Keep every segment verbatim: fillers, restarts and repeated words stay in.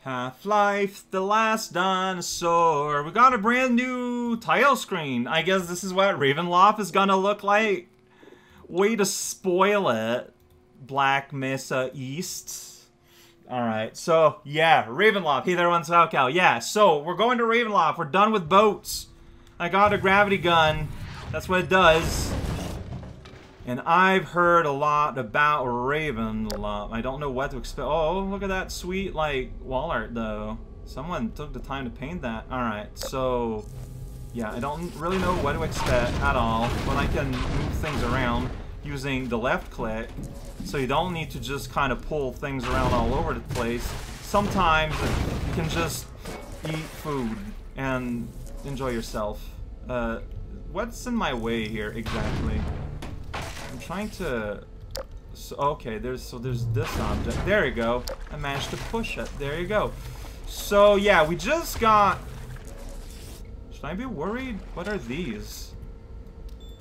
Half-Life, the last dinosaur. We got a brand new title screen. I guess this is what Ravenloft is gonna look like. Way to spoil it, Black Mesa East. Alright, so, yeah, Ravenloft. Hey there, everyone's raocow. Yeah, so, we're going to Ravenloft. We're done with boats. I got a gravity gun. That's what it does. And I've heard a lot about Ravenloft. I don't know what to expect. Oh, look at that sweet, like, wall art, though. Someone took the time to paint that. Alright, so... yeah, I don't really know what to expect at all. But I can move things around using the left click. So you don't need to just kind of pull things around all over the place. Sometimes you can just eat food and enjoy yourself. Uh, what's in my way here, exactly? Trying to... so, okay, there's so there's this object. There you go. I managed to push it. There you go. So, yeah, we just got... should I be worried? What are these?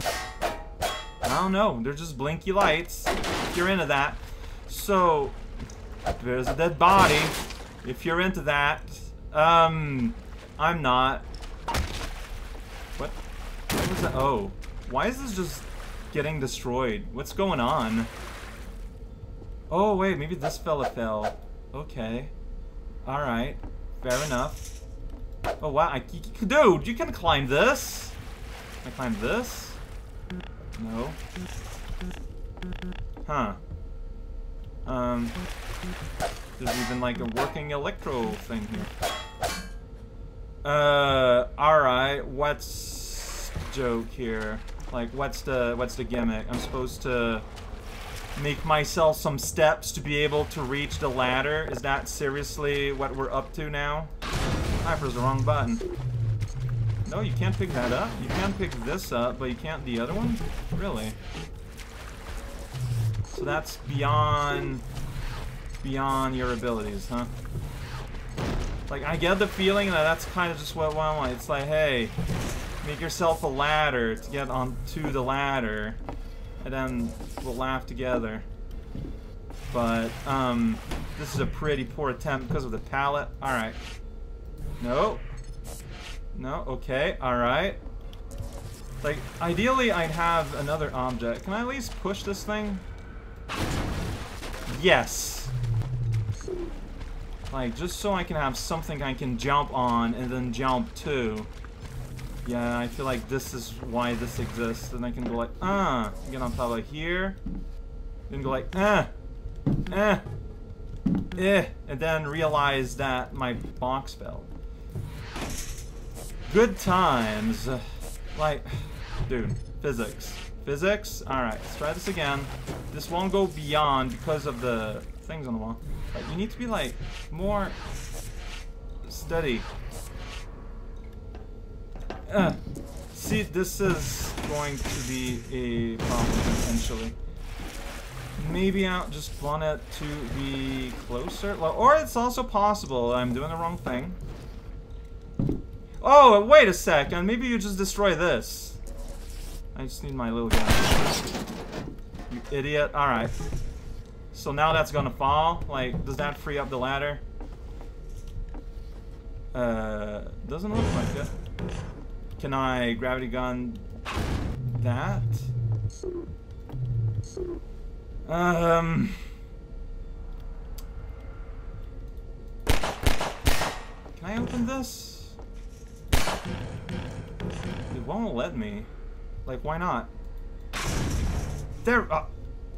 I don't know. They're just blinky lights. If you're into that. So, there's a dead body. If you're into that. Um, I'm not. What? What was that? Oh. Why is this just... getting destroyed? What's going on? Oh wait, maybe this fella fell. Okay. Alright. Fair enough. Oh wow, I, dude, you can climb this! Can I climb this? No. Huh. Um. There's even like a working electro thing here. Uh, alright, what's the joke here? Like, what's the, what's the gimmick? I'm supposed to make myself some steps to be able to reach the ladder? Is that seriously what we're up to now? I pressed the wrong button. No, you can't pick that up. You can pick this up, but you can't the other one? Really? So that's beyond... beyond your abilities, huh? Like, I get the feeling that that's kind of just what I want. It's like, hey... make yourself a ladder to get onto the ladder, and then we'll laugh together. But, um, this is a pretty poor attempt because of the pallet. Alright. No. No, okay, alright. Like, ideally I'd have another object. Can I at least push this thing? Yes. Like, just so I can have something I can jump on and then jump to. Yeah, I feel like this is why this exists. And I can go like, ah, uh, get on top of here. Then go like, ah, uh, eh, uh, eh, and then realize that my box fell. Good times. Like, dude, physics. Physics? Alright, let's try this again. This won't go beyond because of the things on the wall. Like, you need to be, like, more steady. Uh, see, this is going to be a problem, potentially. Maybe I just want it to be closer. Or it's also possible I'm doing the wrong thing. Oh, wait a second. Maybe you just destroy this. I just need my little guy. You idiot. Alright. So now that's gonna fall. Like, does that free up the ladder? Uh, doesn't look like it. Can I gravity gun that? Um. Can I open this? It won't let me. Like, why not? There, uh,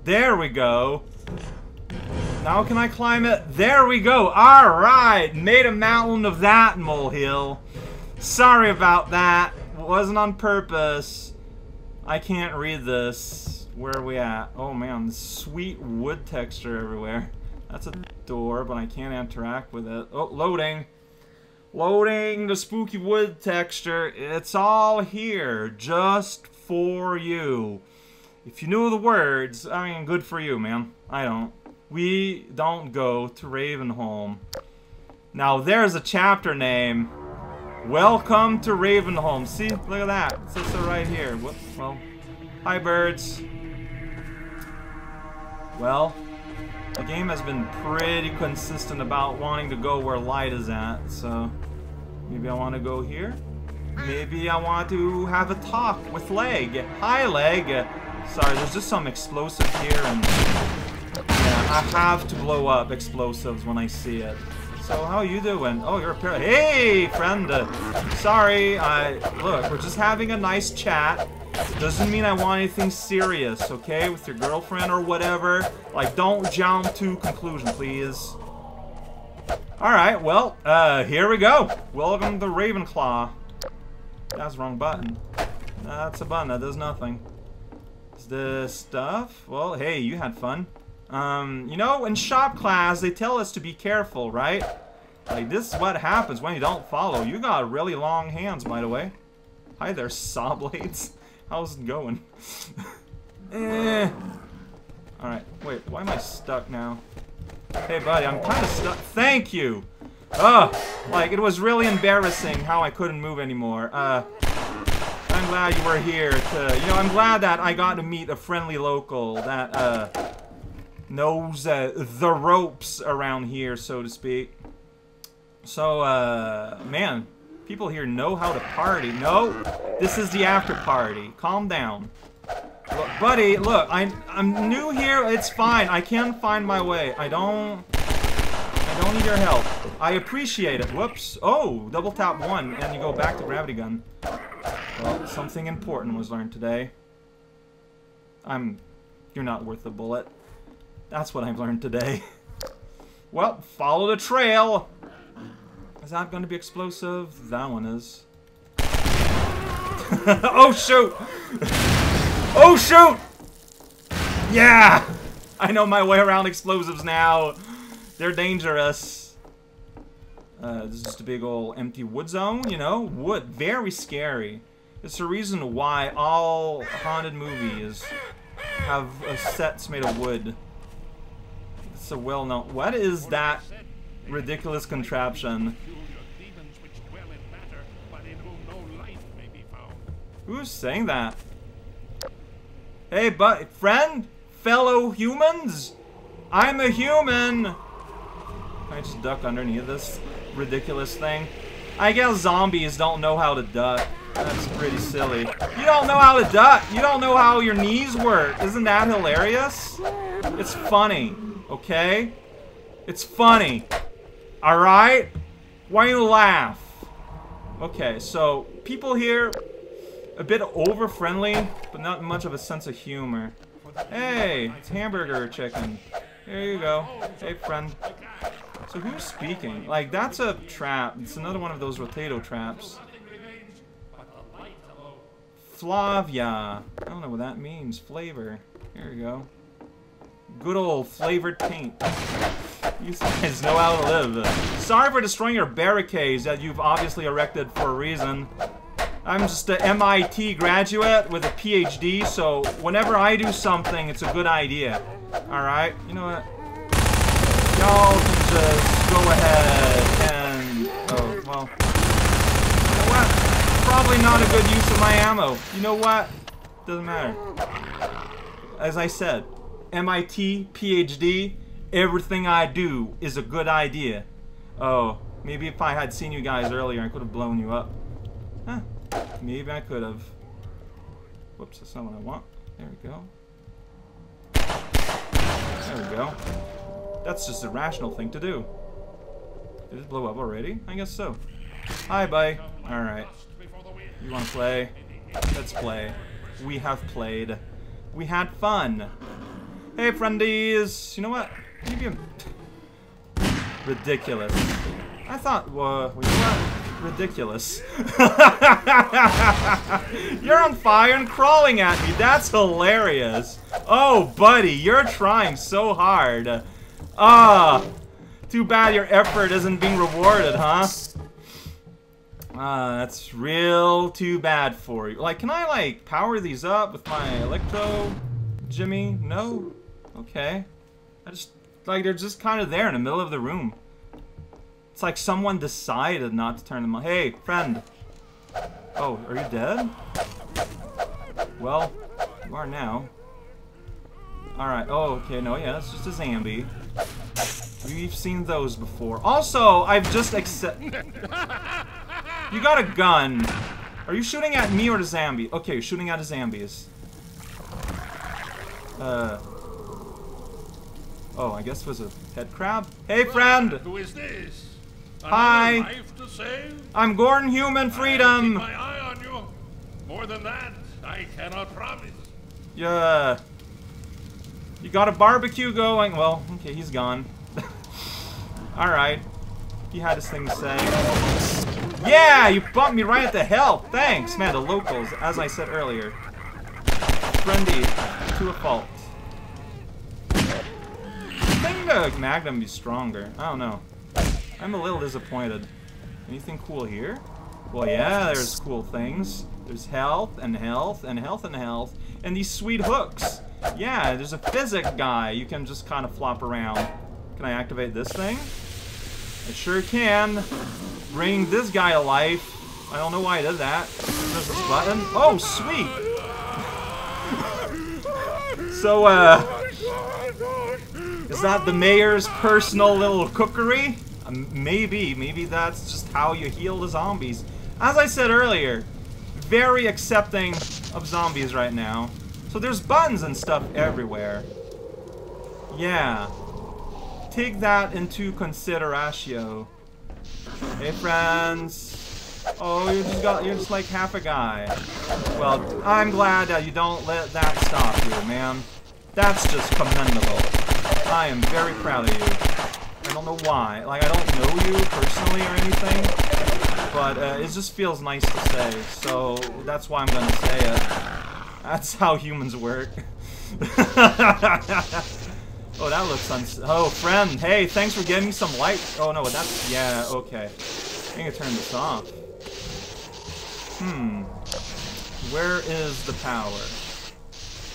there we go. Now can I climb it? There we go. All right, made a mountain of that molehill. Sorry about that. Wasn't on purpose. I can't read this. Where are we at? Oh man, sweet wood texture everywhere. That's a door, but I can't interact with it. Oh, loading. Loading the spooky wood texture. It's all here, just for you. If you knew the words, I mean, good for you, man. I don't. We don't go to Ravenholm. Now, there's a chapter name. Welcome to Ravenholm. See, look at that. It says so right here. Whoop, well, hi birds. Well, The game has been pretty consistent about wanting to go where light is at, so maybe I want to go here. Maybe I want to have a talk with Leg. Hi, Leg. Sorry, there's just some explosive here, and yeah, I have to blow up explosives when I see it. So how are you doing? Oh, you're a parrot. Hey, friend. Sorry. I look. We're just having a nice chat. Doesn't mean I want anything serious, okay? With your girlfriend or whatever. Like, don't jump to conclusion, please. All right. Well, uh, here we go. Welcome to Ravenclaw. That's the wrong button. That's a button that does nothing. Is this stuff? Well, hey, you had fun. Um, you know, in shop class, they tell us to be careful, right? Like, this is what happens when you don't follow. You got really long hands, by the way. Hi there, saw blades. How's it going? eh. Alright, wait, why am I stuck now? Hey, buddy, I'm kind of stuck. Thank you! Ugh! Like, it was really embarrassing how I couldn't move anymore. Uh, I'm glad you were here to, you know, I'm glad that I got to meet a friendly local that, uh, knows uh, the ropes around here, so to speak. So, uh, man, people here know how to party. No, this is the after party. Calm down. Look, buddy, look, I, I'm new here. It's fine. I can find my way. I don't... I don't need your help. I appreciate it. Whoops. Oh, double tap one, and you go back to gravity gun. Well, something important was learned today. I'm... You're not worth a bullet. That's what I've learned today. Well, follow the trail. Is that going to be explosive? That one is. Oh, shoot. Oh, shoot. Yeah. I know my way around explosives now. They're dangerous. Uh, this is just a big old empty wood zone, you know? Wood. Very scary. It's the reason why all haunted movies have uh, sets made of wood. A well-known. What is that ridiculous contraption? Who's saying that? Hey, but friend, fellow humans, I'm a human. Can I just duck underneath this ridiculous thing? I guess zombies don't know how to duck. That's pretty silly. You don't know how to duck. You don't know how your knees work. Isn't that hilarious? It's funny. Okay? It's funny. Alright? Why you laugh? Okay, so people here a bit over friendly, but not much of a sense of humor. Hey, it's hamburger chicken. Here you go. Hey, friend. So who's speaking? Like, that's a trap. It's another one of those rotato traps. Flavia. I don't know what that means. Flavor. Here you go. Good old flavored paint. You guys know how to live. Sorry for destroying your barricades that you've obviously erected for a reason. I'm just an M I T graduate with a P H D, so whenever I do something, it's a good idea. Alright, you know what? Y'all can just go ahead and... Oh, well. You know what? Probably not a good use of my ammo. You know what? Doesn't matter. As I said. M I T, P H D, everything I do is a good idea. Oh, maybe if I had seen you guys earlier, I could have blown you up. Huh, maybe I could have. Whoops, that's not what I want. There we go. There we go. That's just a rational thing to do. Did it blow up already? I guess so. Hi, bye. Alright. You want to play? Let's play. We have played. We had fun. Hey, friendies! You know what? Maybe I'm... Ridiculous. I thought, well, you know what? Ridiculous. You're on fire and crawling at me. That's hilarious. Oh, buddy, you're trying so hard. Ah, too bad your effort isn't being rewarded, huh? Ah, that's real too bad for you. Like, can I, like, power these up with my electro Jimmy? No? Okay. I just, like, they're just kind of there in the middle of the room. It's like someone decided not to turn them on. Hey, friend. Oh, are you dead? Well, you are now. Alright. Oh, okay. No, yeah, that's just a zombie. We've seen those before. Also, I've just accept- You got a gun. Are you shooting at me or the zombie? Okay, you're shooting at the zombies. Uh... Oh, I guess it was a head crab. Hey, friend! Who is this? Hi! Life to save? I'm Gordon Human Freedom! I keep my eye on you. More than that, I cannot promise. Yeah. You got a barbecue going. Well, okay, he's gone. Alright. He had his thing to say. Yeah, you bumped me right at the help. Thanks, man, the locals, as I said earlier. Friendly to a fault. I think the Magnum be stronger. I don't know. I'm a little disappointed. Anything cool here? Well, yeah, there's cool things. There's health and health and health and health. And these sweet hooks. Yeah, there's a physic guy. You can just kind of flop around. Can I activate this thing? I sure can. Bring this guy to life. I don't know why I did that. There's this button. Oh, sweet. So, uh... is that the mayor's personal little cookery? Um, maybe, maybe that's just how you heal the zombies. As I said earlier, very accepting of zombies right now. So there's buttons and stuff everywhere. Yeah. Take that into consideration. Hey, friends. Oh, you just got, you're just like half a guy. Well, I'm glad that you don't let that stop you, man. That's just commendable. I am very proud of you. I don't know why. Like, I don't know you personally or anything, but uh, it just feels nice to say, so that's why I'm gonna say it. That's how humans work. Oh, that looks uns- Oh, friend, hey, thanks for giving me some light. Oh, no, that's- yeah, okay. I'm gonna turn this off. Hmm. Where is the power?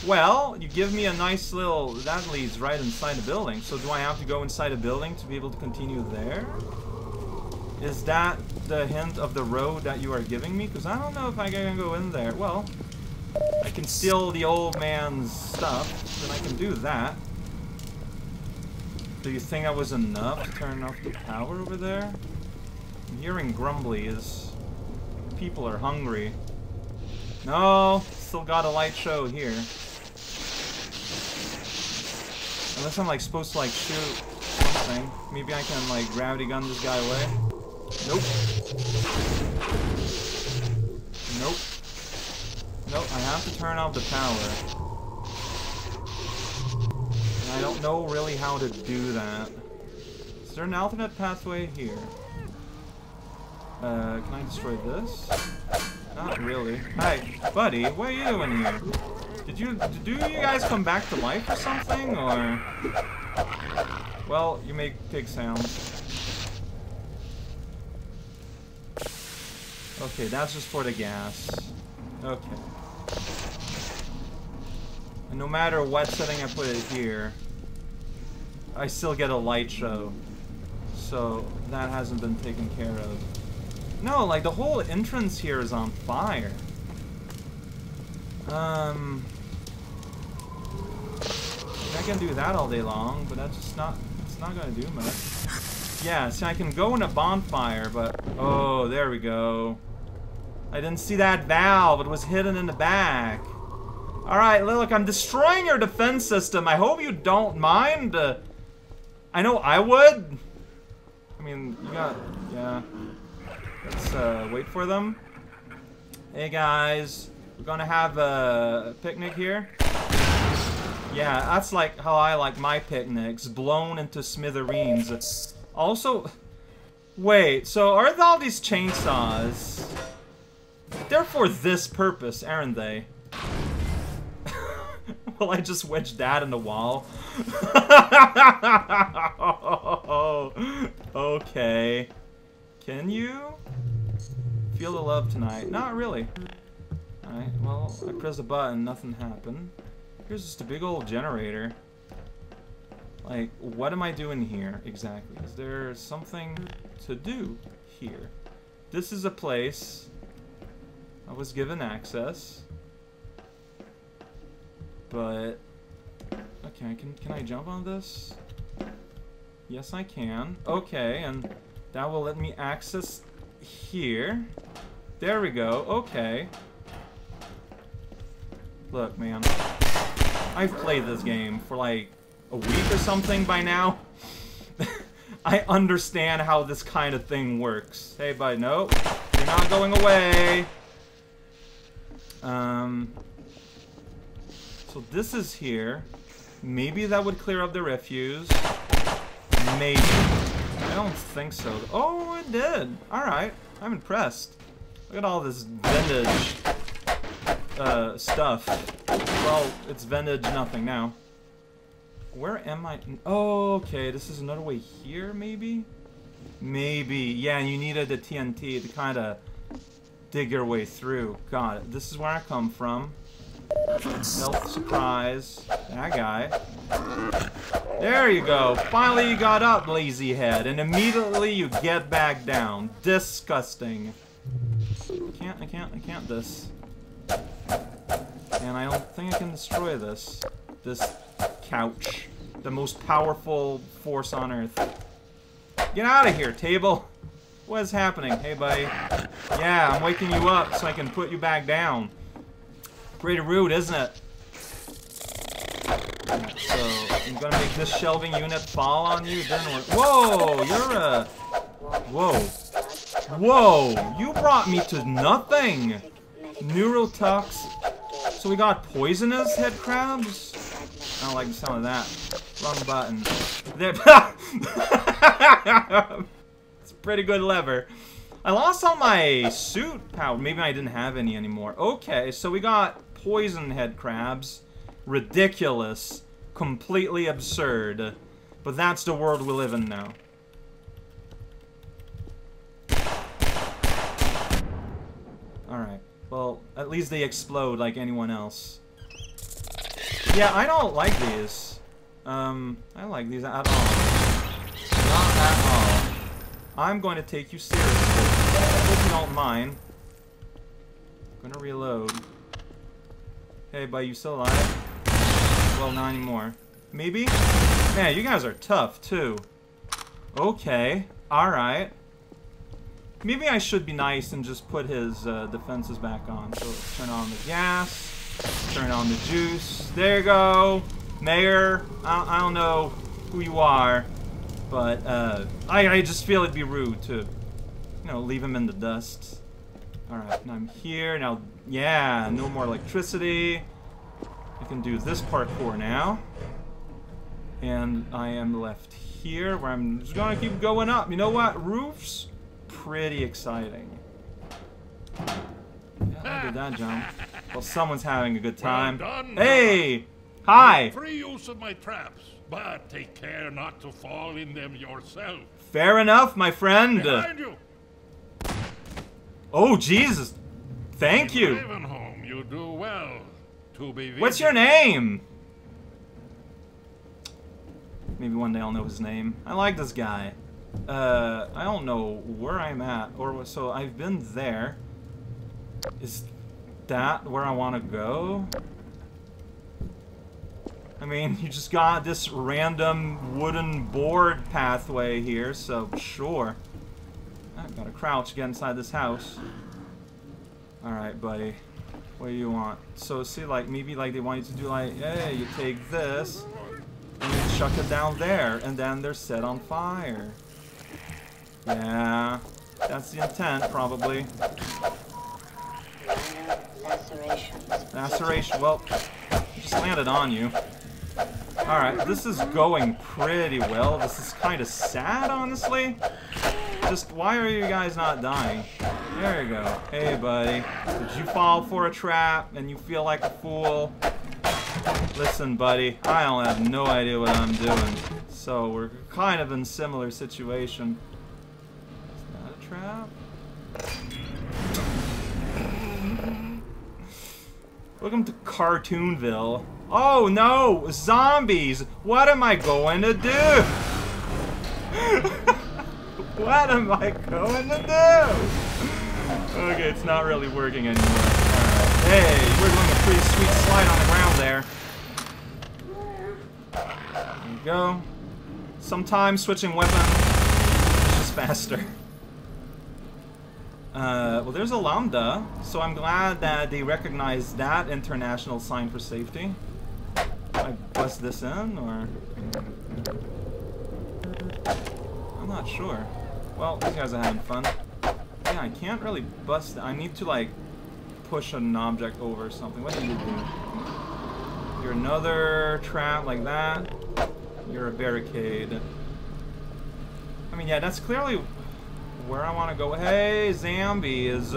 Well, you give me a nice little... that leads right inside the building. So do I have to go inside a building to be able to continue there? Is that the hint of the road that you are giving me? Because I don't know if I can go in there. Well, I can steal the old man's stuff. Then I can do that. Do you think that was enough to turn off the power over there? I'm hearing grumbly is... people are hungry. No, still got a light show here. Unless I'm like supposed to like shoot something. Maybe I can like gravity gun this guy away. Nope. Nope. Nope, I have to turn off the power. And I don't know really how to do that. Is there an alternate pathway here? Uh, can I destroy this? Not really. Hey, buddy, what are you doing here? Did you, do you guys come back to life or something, or? Well, you make pig sounds. Okay, that's just for the gas. Okay. And no matter what setting I put it here, I still get a light show. So, that hasn't been taken care of. No, like, the whole entrance here is on fire. Um... I can do that all day long, but that's just not... it's not gonna do much. Yeah, see, I can go in a bonfire, but... oh, there we go. I didn't see that valve. It was hidden in the back. Alright, look, I'm destroying your defense system. I hope you don't mind. Uh, I know I would. I mean, you got... yeah. Let's uh, wait for them. Hey guys, we're gonna have a picnic here. Yeah, that's like how I like my picnics, blown into smithereens. Also, wait, so are all these chainsaws? They're for this purpose, aren't they? Well, I just wedged that in the wall. Okay. Can you feel the love tonight? Not really. Alright, well, I pressed the button, nothing happened. Here's just a big old generator. Like, what am I doing here exactly? Is there something to do here? This is a place I was given access. But, okay, can, can I jump on this? Yes, I can. Okay, and that will let me access here. There we go. Okay. Look, man. I've played this game for like a week or something by now. I understand how this kind of thing works. Hey, buddy. Nope. You're not going away. Um... So this is here. Maybe that would clear up the refuse. Maybe. I don't think so. Oh, it did. Alright. I'm impressed. Look at all this vintage uh, stuff. Well, it's vintage nothing now. Where am I? Oh, okay. This is another way here, maybe? Maybe. Yeah, you needed the T N T to kind of dig your way through. Got it. This is where I come from. Health surprise. That guy. There you go. Finally you got up, lazy head, and immediately you get back down. Disgusting. I can't, I can't, I can't this. And I don't think I can destroy this. This couch. The most powerful force on earth. Get out of here, table! What is happening? Hey, buddy. Yeah, I'm waking you up so I can put you back down. Pretty rude, isn't it? So, I'm gonna make this shelving unit fall on you, then we're- Whoa! You're a- Whoa. Whoa! You brought me to nothing! Neural tux. So we got poisonous head crabs? I don't like the sound of that. Wrong button. There- It's a pretty good lever. I lost all my suit power. Maybe I didn't have any anymore. Okay, so we got poison head crabs. Ridiculous. Completely absurd. But that's the world we live in now. Alright. Well, at least they explode like anyone else. Yeah, I don't like these. Um, I like these at all. Not at all. I'm going to take you seriously. Hope you don't mind. I'm gonna reload. Hey, buddy, you still alive? Well, not anymore. Maybe? Man, you guys are tough, too. Okay. Alright. Maybe I should be nice and just put his uh, defenses back on. So let's turn on the gas. Turn on the juice. There you go. Mayor, I, I don't know who you are. But uh, I, I just feel it'd be rude to... You know, leave him in the dust. Alright, now I'm here. Now, yeah, no more electricity. I can do this parkour now. And I am left here where I'm just gonna keep going up. You know what? Roofs? Pretty exciting. Yeah, I did that jump. Well, someone's having a good time. Well done, hey! Hi! Free use of my traps, but take care not to fall in them yourself. Fair enough, my friend. Behind you. Oh, Jesus. Thank you. Ravenholm, you do well to be visited. What's your name? Maybe one day I'll know his name. I like this guy. Uh, I don't know where I'm at. or So I've been there. Is that where I want to go? I mean, you just got this random wooden board pathway here, so sure. I've got to crouch, get inside this house. Alright, buddy. What do you want? So, see, like, maybe, like, they want you to do, like, hey, you take this, and you chuck it down there, and then they're set on fire. Yeah. That's the intent, probably. Laceration. Laceration. Well, I just landed on you. Alright, this is going pretty well. This is kind of sad, honestly. Just, why are you guys not dying? There you go. Hey, buddy. Did you fall for a trap and you feel like a fool? Listen, buddy, I don't have no idea what I'm doing. So, we're kind of in a similar situation. Is that a trap? Welcome to Cartoonville. Oh, no! Zombies! What am I going to do? What am I going to do? Okay, it's not really working anymore. Alright. Hey, we're doing a pretty sweet slide on the ground there. There we go. Sometimes switching weapons is just faster. Uh, well, there's a lambda, so I'm glad that they recognize that international sign for safety. I bust this in, or... I'm not sure. Well, these guys are having fun. Yeah, I can't really bust it. I need to, like, push an object over or something. What do you do? You're another trap like that. You're a barricade. I mean, yeah, that's clearly... where I want to go. Hey, zombies.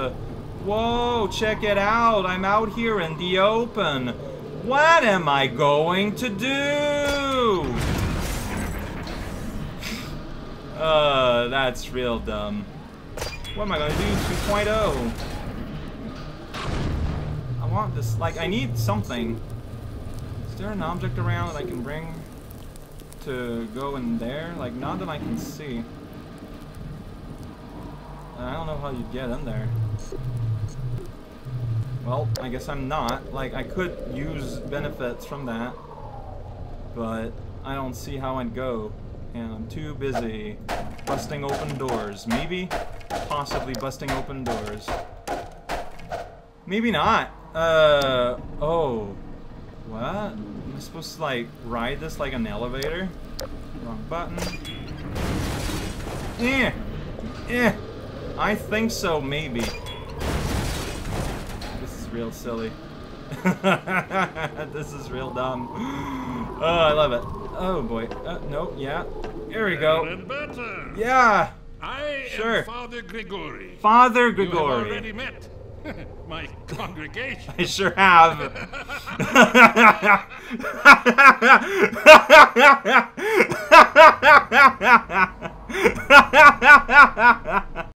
Whoa, check it out. I'm out here in the open. What am I going to do? Uh, that's real dumb. What am I going to do? two point oh. I want this. Like, I need something. Is there an object around that I can bring to go in there? Like, not that I can see. I don't know how you'd get in there. Well, I guess I'm not. Like, I could use benefits from that, but I don't see how I'd go. And I'm too busy busting open doors. Maybe? Possibly busting open doors. Maybe not. Uh, oh. What? Am I supposed to, like, ride this like an elevator? Wrong button. Eh! Eh! I think so, maybe. This is real silly. This is real dumb. Oh, I love it. Oh boy. Uh, no, yeah. Here we go. Yeah. I sure. am Father Grigori. Father Grigori. You have already met my congregation. I sure have.